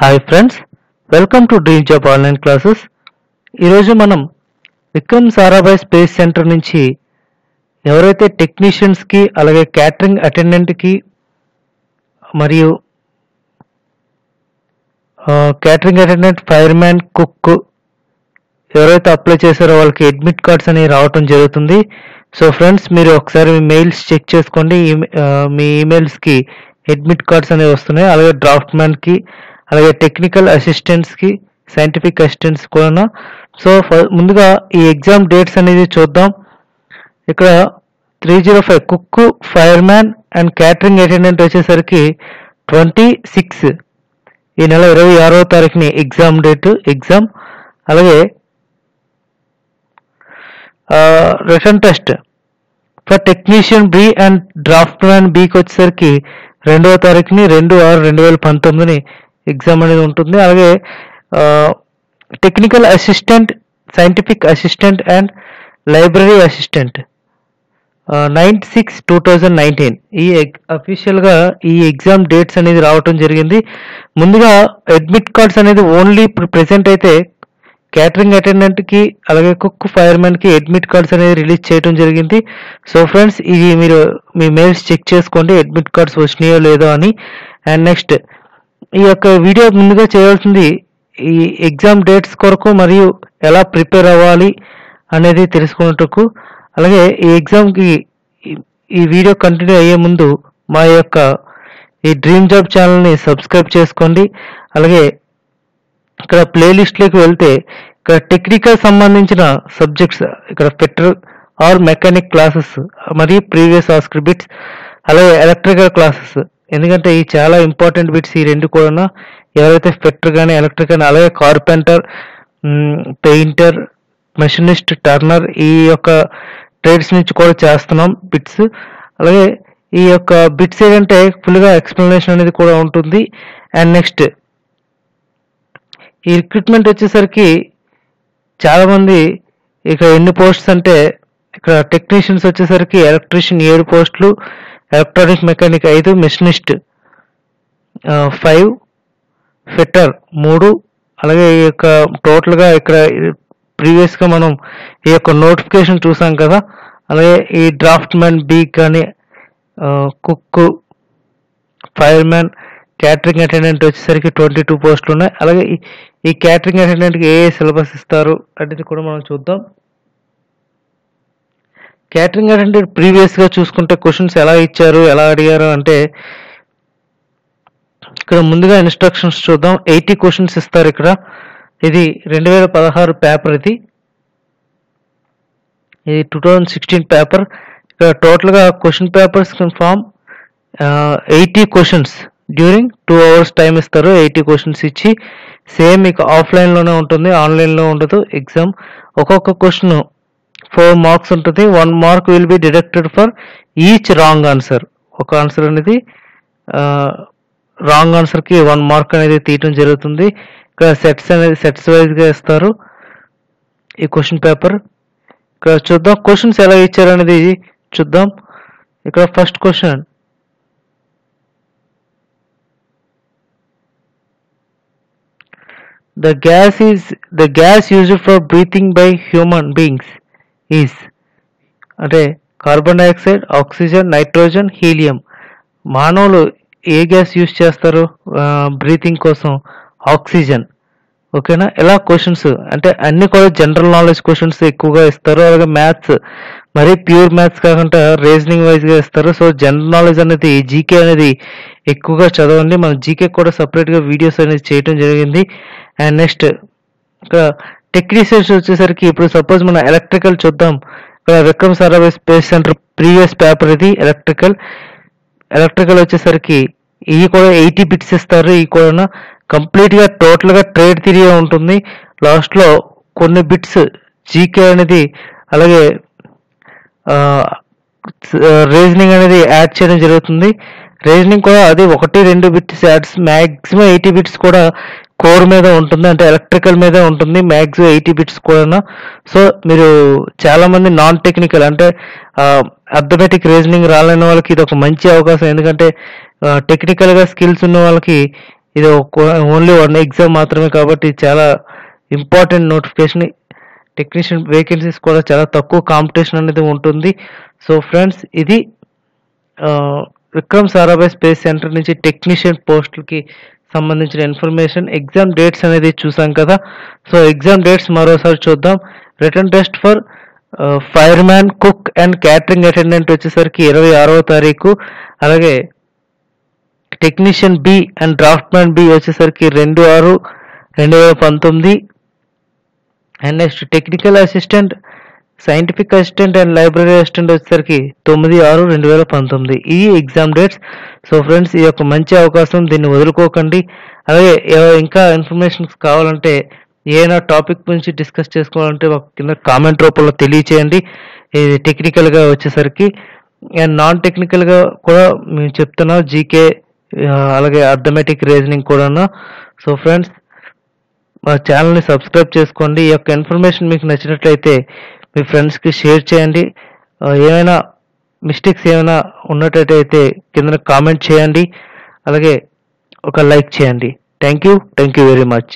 Hi friends, welcome to dream job online classes. ఈరోజు మనం Vikram Sarabhai space centre నుంచి ఎవరైతే టెక్నీషియన్స్కి అలాగే క్యాటరింగ్ అటెండెంట్కి మరియు క్యాటరింగ్ అటెండెంట్, ఫైర్మ్యాన్, కుక్ ఎవరైతే అప్లై చేశారో వాళ్ళకి అడ్మిట్ కార్డ్స్ అనేవి రావటం జరుగుతుంది. సో ఫ్రెండ్స్, మీరు ఒకసారి మీ మెయిల్స్ చెక్ చేసుకోండి. మీ ఈమెయిల్స్కి అడ్మిట్ కార్డ్స్ అనేవి వస్తున్నాయి. అలాగే డ్రాఫ్ట్ మ్యాన్కి, అలాగే టెక్నికల్ అసిస్టెంట్స్కి, సైంటిఫిక్ అసిస్టెంట్స్ కూడా. సో ముందుగా ఈ ఎగ్జామ్ డేట్స్ అనేది చూద్దాం. ఇక్కడ 305 cook, fireman and catering attendant వచ్చేసరికి 26 ఈ నెల 26వ తారీఖుని ఎగ్జామ్ డేట్ ఎగ్జామ్. అలాగే written test for technician B and draftsman బికి వచ్చేసరికి 2వ తారీఖుని 2/6/2019 ఎగ్జామ్ అనేది ఉంటుంది. అలాగే technical assistant, scientific assistant and library assistant 9/6/2019 ఈ అఫీషియల్గా ఈ ఎగ్జామ్ డేట్స్ అనేది రావటం జరిగింది. ముందుగా అడ్మిట్ కార్డ్స్ అనేది ఓన్లీ ప్రెజెంట్ అయితే క్యాటరింగ్ అటెండెంట్కి అలాగే కుక్, ఫైర్మ్యాన్కి అడ్మిట్ కార్డ్స్ అనేది రిలీజ్ చేయడం జరిగింది. సో ఫ్రెండ్స్, ఇది మీరు మీ మెయిల్స్ చెక్ చేసుకోండి అడ్మిట్ కార్డ్స్ వచ్చినాయో లేదో అని. అండ్ నెక్స్ట్ ఈ యొక్క వీడియో ముందుగా చేయాల్సింది ఈ ఎగ్జామ్ డేట్స్ కొరకు మరియు ఎలా ప్రిపేర్ అవ్వాలి అనేది తెలుసుకున్నట్టుకు. అలాగే ఈ ఎగ్జామ్కి ఈ వీడియో కంటిన్యూ అయ్యే ముందు మా యొక్క ఈ డ్రీమ్ జాబ్ ఛానల్ని సబ్స్క్రైబ్ చేసుకోండి. అలాగే ఇక్కడ ప్లేలిస్ట్లోకి వెళ్తే ఇక్కడ టెక్నికల్ సంబంధించిన సబ్జెక్ట్స్, ఇక్కడ పెట్రోల్ ఆర్ మెకానిక్ క్లాసెస్ మరియు ప్రీవియస్ ఆస్క్రిబిట్స్, అలాగే ఎలక్ట్రికల్ క్లాసెస్, ఎందుకంటే ఇవి చాలా ఇంపార్టెంట్ బిట్స్. ఈ రెండు కూడా ఎవరైతే ఫిట్టర్ కానీ, ఎలక్ట్రిక్ కానీ, అలాగే కార్పెంటర్, పెయింటర్, మెషినిస్ట్, టర్నర్ ఈ యొక్క ట్రేడ్స్ నుంచి కూడా చేస్తున్నాం బిట్స్. అలాగే ఈ యొక్క బిట్స్ ఏంటంటే ఫుల్గా ఎక్స్ప్లెనేషన్ అనేది కూడా ఉంటుంది. అండ్ నెక్స్ట్ ఈ రిక్రూట్మెంట్ వచ్చేసరికి చాలామంది ఇక్కడ ఎన్ని పోస్ట్స్ అంటే ఇక్కడ టెక్నీషియన్స్ వచ్చేసరికి ఎలక్ట్రీషియన్ 7 పోస్టులు, ఎలక్ట్రానిక్ మెకానిక్ 5, మెషినిస్ట్ 5, ఫిట్టర్ 3. అలాగే ఈ యొక్క టోటల్గా ఇక్కడ ప్రీవియస్గా మనం ఈ యొక్క నోటిఫికేషన్ చూసాం కదా. అలాగే ఈ డ్రాఫ్ట్ మ్యాన్ బి కానీ, కుక్, ఫైర్మ్యాన్, క్యాటరింగ్ అటెండెంట్ వచ్చేసరికి 22 పోస్టులు ఉన్నాయి. అలాగే ఈ క్యాటరింగ్ అటెండెంట్కి ఏ సిలబస్ ఇస్తారు అనేది కూడా మనం చూద్దాం. క్యాటరింగ్ అటెండెంట్ ప్రీవియస్గా చూసుకుంటే క్వశ్చన్స్ ఎలా ఇచ్చారు, ఎలా అడిగారు అంటే ఇక్కడ ముందుగా ఇన్స్ట్రక్షన్స్ చూద్దాం. 80 క్వశ్చన్స్ ఇస్తారు ఇక్కడ. ఇది 2016 పేపర్, ఇది 2016 పేపర్. ఇక్కడ టోటల్గా question papers confirm 80 questions during 2 hours time ఇస్తారు. 80 క్వశ్చన్స్ ఇచ్చి సేమ్ ఇక ఆఫ్లైన్లోనే ఉంటుంది, ఆన్లైన్లో ఉండదు ఎగ్జామ్. ఒక్కొక్క క్వశ్చన్ 4 మార్క్స్ ఉంటుంది. 1 mark will be deducted for each wrong answer. ఒక ఆన్సర్ అనేది రాంగ్ ఆన్సర్కి 1 మార్క్ అనేది తీయటం జరుగుతుంది. ఇక్కడ సెట్స్ అనేది సెట్స్ వైజ్గా ఇస్తారు ఈ క్వశ్చన్ పేపర్. ఇక్కడ చూద్దాం క్వశ్చన్స్ ఎలా ఇచ్చారు అనేది చూద్దాం. ఇక్కడ first question, the gas used for breathing by human beings is అంటే carbon dioxide, oxygen, nitrogen, helium. మానవులు ఏ గ్యాస్ యూజ్ చేస్తారు బ్రీతింగ్ కోసం? ఆక్సిజన్. ఓకేనా? ఎలా క్వశ్చన్స్ అంటే అన్ని కూడా జనరల్ నాలెడ్జ్ క్వశ్చన్స్ ఎక్కువగా ఇస్తారు. అలాగే మ్యాథ్స్, మరీ ప్యూర్ మ్యాథ్స్ కాకుండా రీజనింగ్ వైజ్గా ఇస్తారు. సో జనరల్ నాలెడ్జ్ అనేది, జీకే అనేది ఎక్కువగా చదవండి. మనం జీకే కూడా సపరేట్గా వీడియోస్ అనేది చేయటం జరిగింది. అండ్ నెక్స్ట్ ఇక్కడ టెక్ రీసెర్చ్ వచ్చేసరికి ఇప్పుడు సపోజ్ మనం ఎలక్ట్రికల్ చూద్దాం. ఇక్కడ Vikram Sarabhai space centre previous paper ఇది ఎలక్ట్రికల్. ఎలక్ట్రికల్ వచ్చేసరికి ఇవి కూడా 80 బిట్స్ ఇస్తారు. ఇవి కూడా కంప్లీట్గా టోటల్గా ట్రేడ్ థియరీ ఉంటుంది. లాస్ట్లో కొన్ని బిట్స్ జీకే అనేది అలాగే రీజనింగ్ అనేది యాడ్ చేయడం జరుగుతుంది. రీజనింగ్ కూడా అది 1-2 బిట్స్ యాడ్స్. మ్యాక్సిమం 80 బిట్స్ కూడా కోర్ మీద ఉంటుంది, అంటే ఎలక్ట్రికల్ మీద ఉంటుంది మ్యాక్సిమం 80 బిట్స్ కూడా. సో మీరు చాలామంది నాన్ టెక్నికల్ అంటే అథమెటిక్ రీజనింగ్ రాలేని వాళ్ళకి ఇది ఒక మంచి అవకాశం. ఎందుకంటే టెక్నికల్గా స్కిల్స్ ఉన్న వాళ్ళకి ఇది ఓన్లీ వన్ ఎగ్జామ్ మాత్రమే కాబట్టి చాలా ఇంపార్టెంట్ నోటిఫికేషన్. టెక్నీషియన్ వేకెన్సీస్ కూడా చాలా తక్కువ కాంపిటీషన్ అనేది ఉంటుంది. సో ఫ్రెండ్స్, ఇది విక్రమ్ సారాభాయ్ స్పేస్ సెంటర్ నుంచి టెక్నీషియన్ పోస్టులకి సంబంధించిన ఇన్ఫర్మేషన్. ఎగ్జామ్ డేట్స్ అనేది చూసాం కదా, సో ఎగ్జామ్ డేట్స్ మరోసారి చూద్దాం. Written test for fireman, cook and catering attendant వచ్చేసరికి 26వ తారీఖు, అలాగే technician B and draftsman B వచ్చేసరికి 2/6/2019. And next technical assistant, scientific assistant and library assistant వచ్చేసరికి 9/6/2019. ఈ ఎగ్జామ్ డేట్స్. సో ఫ్రెండ్స్, ఈ యొక్క మంచి అవకాశం, దీన్ని వదులుకోకండి. అలాగే ఇంకా ఇన్ఫర్మేషన్స్ కావాలంటే, ఏదైనా టాపిక్ గురించి డిస్కస్ చేసుకోవాలంటే ఒక కింద కామెంట్ రూపంలో తెలియచేయండి. ఇది టెక్నికల్గా వచ్చేసరికి, అండ్ నాన్ టెక్నికల్గా కూడా మేము చెప్తున్నాం, జీకే అలాగే అర్థమెటిక్ రీజనింగ్ కూడా. సో ఫ్రెండ్స్, మా ఛానల్ని సబ్స్క్రైబ్ చేసుకోండి. ఈ యొక్క ఇన్ఫర్మేషన్ మీకు నచ్చినట్లయితే మీ ఫ్రెండ్స్కి షేర్ చేయండి. ఏమైనా మిస్టేక్స్ ఏమైనా ఉన్నట్టయితే కింద కామెంట్ చేయండి, అలాగే ఒక లైక్ చేయండి. Thank you very much.